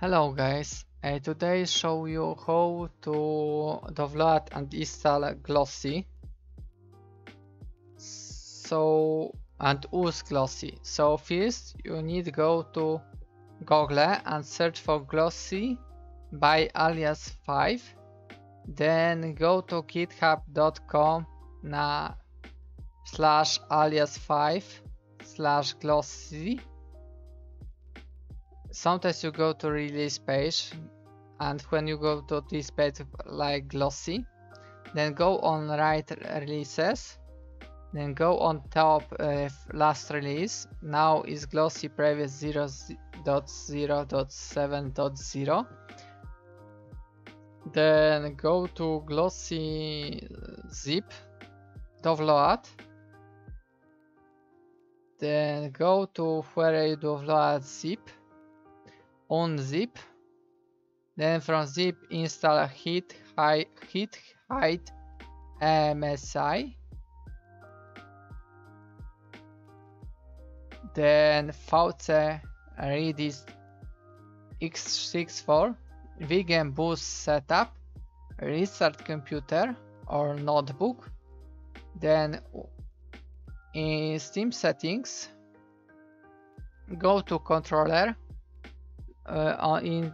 Hello guys, I today show you how to download and install GlosSI and use GlosSI. So first you need to go to Google and search for GlosSI by Alias5, then go to github.com/alias5/GlosSI. Sometimes you go to release page, and when you go to this page like GlosSI, then go on right releases, then go on top last release. Now is GlosSI previous 0.0.7.0. Then go to GlosSI zip, download. Then go to where you download zip. Unzip, then from zip install HidHide MSI, then VC Redist x64, vgame boost setup, restart computer or notebook, then in Steam settings go to controller. In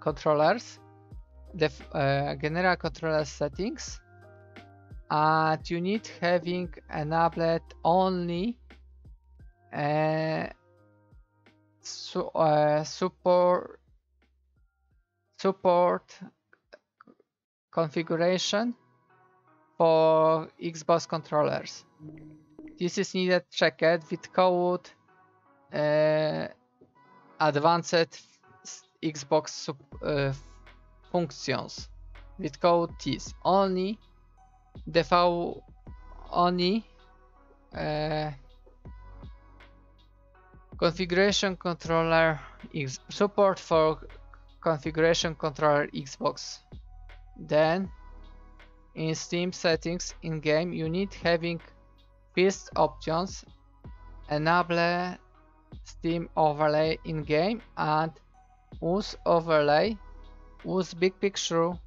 controllers, the general controller settings, and you need having enabled only support configuration for Xbox controllers. This is needed checked with code Advanced Xbox functions with code this only configuration controller support for configuration controller Xbox. Then in Steam settings in game you need having first options enable Steam overlay in game and use overlay, use big picture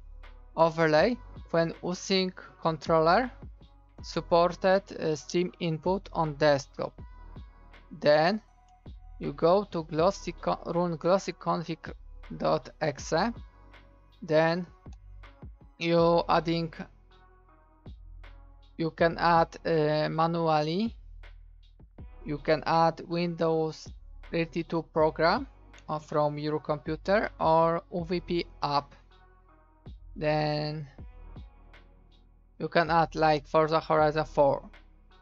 overlay when using controller supported Steam input on desktop. Then you go to run glossy config.exe, then you can add manually. You can add Windows 32 program from your computer or UVP app. Then you can add like Forza Horizon 4.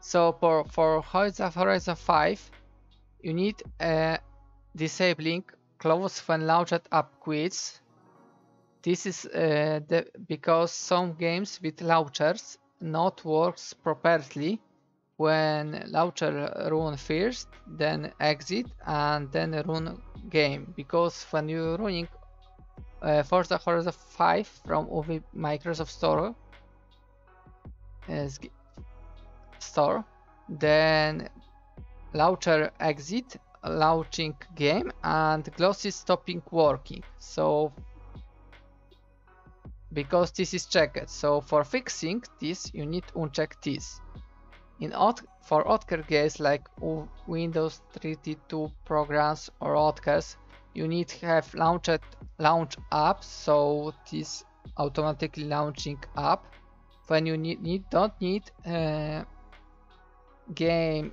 So for Horizon 5, you need disabling close when launched app quits. This is because some games with launchers not works properly. When launcher run first, then exit and then run game, because when you're running Forza Horizon 5 from Microsoft Store, then launcher exit, launching game, and GlosSI stopping working. So because this is checked, so for fixing this, you need uncheck this. For other games like Windows 32 programs or others, you need to have launch app, so this automatically launching app. When you don't need game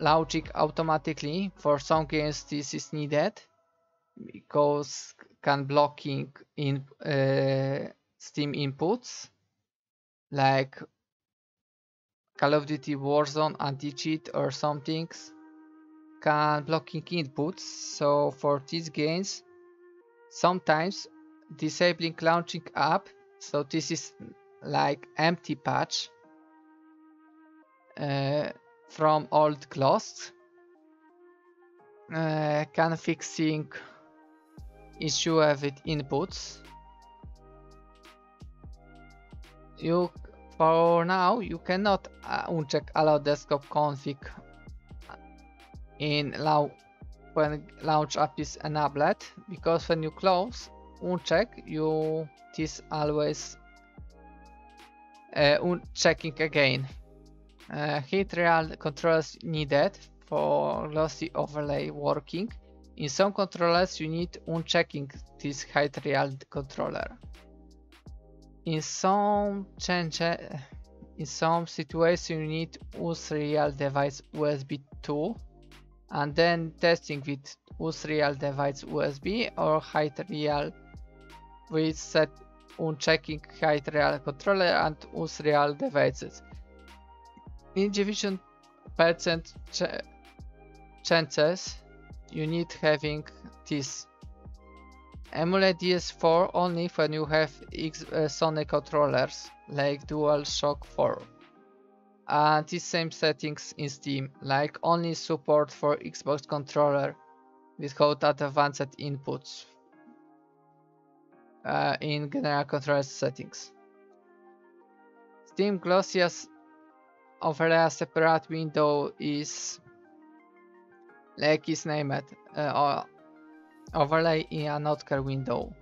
launching automatically, for some games this is needed because can blocking in Steam inputs like Call of Duty Warzone anti-cheat or some things can blocking inputs, so for these games sometimes disabling launching app, so this is like empty patch from old GlosSI can fixing issue with inputs. For now, you cannot uncheck allow desktop config in when launch app is enabled, because when you close uncheck, you this always unchecking again. Hit real controllers needed for glossy overlay working. In some controllers you need unchecking this hide real controller. In some situations you need use real device USB 2 and then testing with use real device USB or hide real with set unchecking hide real controller and use real devices. In 90% chances you need having this. Emulate DS4 only when you have Sony controllers like DualShock 4. And these same settings in Steam, like only support for Xbox controller without advanced inputs in general controller settings. Steam GlosSI over a separate window is like is named overlay in another window.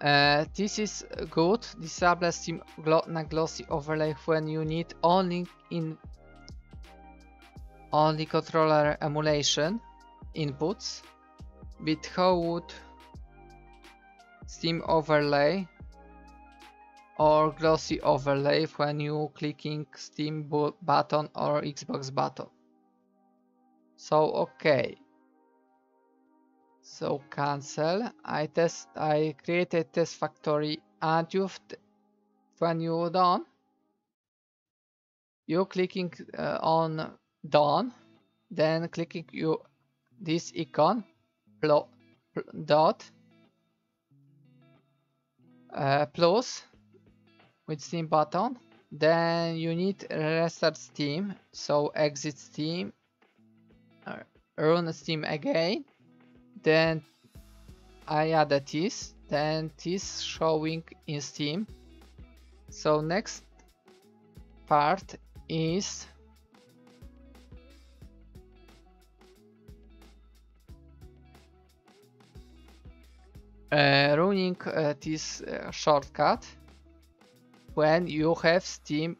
This is good. Disable Steam glossy overlay when you need only in only controller emulation inputs with how would Steam overlay or glossy overlay when you clicking Steam button or Xbox button. So okay. So cancel. I created test factory, and when you done, you clicking on done, then clicking you this icon plus with Steam button, then you need restart Steam, so exit Steam, run Steam again, then I added this, then this showing in Steam. So next part is running this shortcut. When you have Steam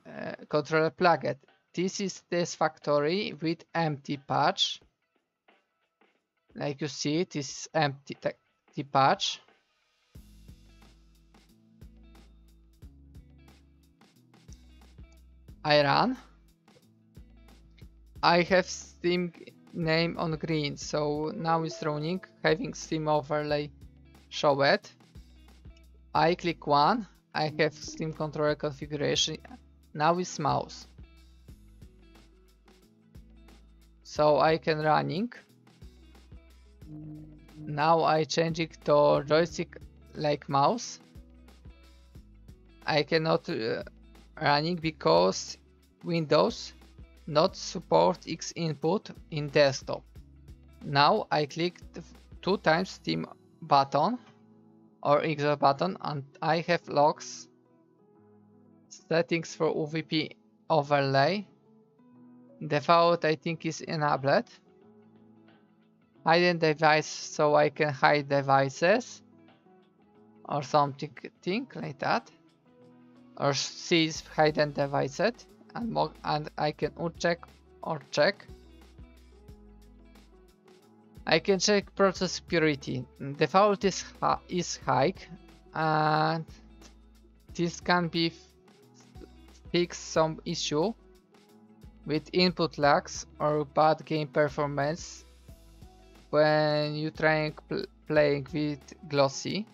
controller plugged, this is this factory with empty patch. Like you see, this is empty patch. I run. I have Steam name on green, so now it's running, having Steam overlay show it. I click one. I have Steam controller configuration, now it's mouse. So I can running. Now I change it to joystick like mouse. I cannot running because Windows not support X input in desktop. Now I clicked 2 times Steam button or Xbox button, and I have logs settings for UVP overlay. Default I think is enabled. Hidden device, so I can hide devices or something like that, or see hidden devices, and I can uncheck or check. I can check process purity. Default is high, and this can be fixed some issue with input lags or bad game performance when you trying playing with GlosSI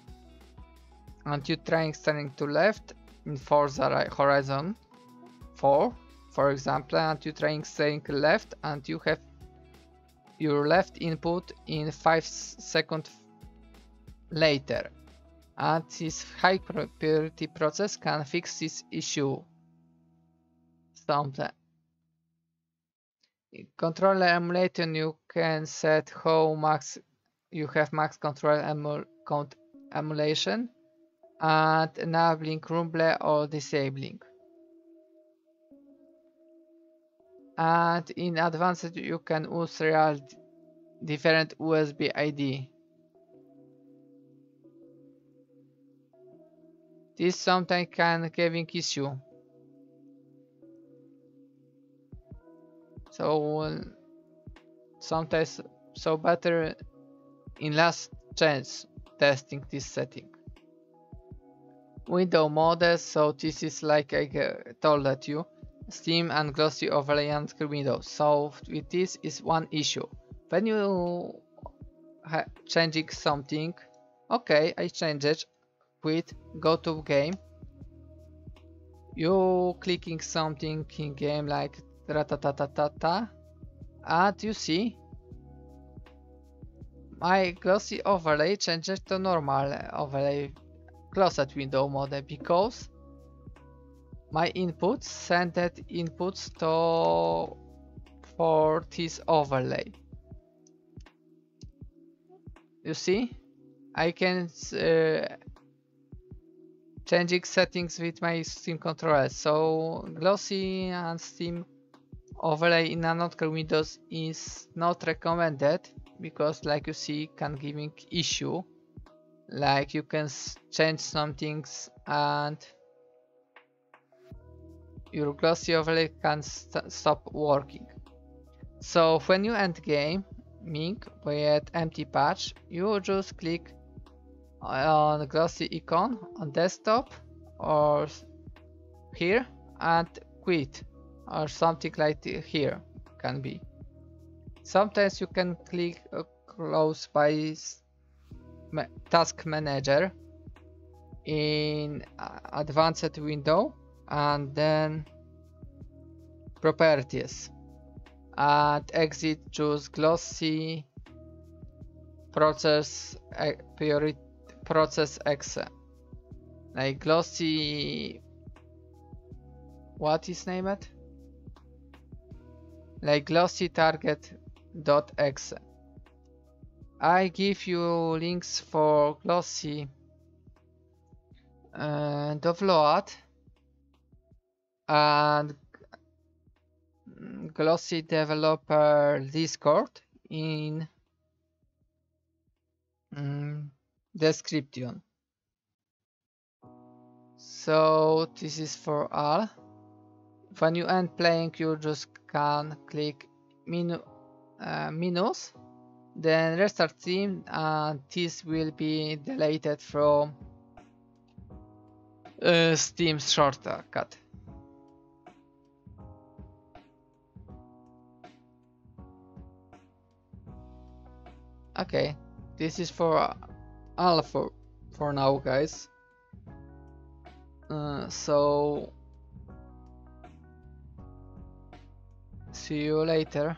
and you trying standing to left in Forza Horizon 4, for example, and you trying staying left and you have your left input in 5 seconds later, and this high priority process can fix this issue. Something. In controller emulation you can set how max you have max controller emulation and enabling rumble or disabling. And in advanced you can use real different USB ID. This sometimes can having issue. So sometimes so better in last chance testing this setting. Window models, so this is like I told at you, Steam and GlosSI overlay on Windows. So with this is one issue. When you changing something, okay, I change it. With go to game, you clicking something in game like ta-ta-ta-ta-ta, and you see my GlosSI overlay changes to normal overlay closed window model because my inputs sent that inputs to for this overlay. You see, I can changing settings with my Steam controller. So GlosSI and Steam overlay in another Windows is not recommended because, like you see, can giving issue. Like you can change some things and your GlosSI overlay can stop working. So when you end game, with empty patch, you just click on GlosSI icon on desktop or here and quit or something like here can be. Sometimes you can click close by task manager in advanced window and then properties and exit, choose GlosSI process priority process X, like GlosSI, what is named? Like GlosSI target.exe. I give you links for GlosSI download and GlosSI developer Discord in description. So this is for all. When you end playing, you just can click minus, then restart Steam, and this will be deleted from Steam shortcut. Okay, this is for all for now, guys. So see you later.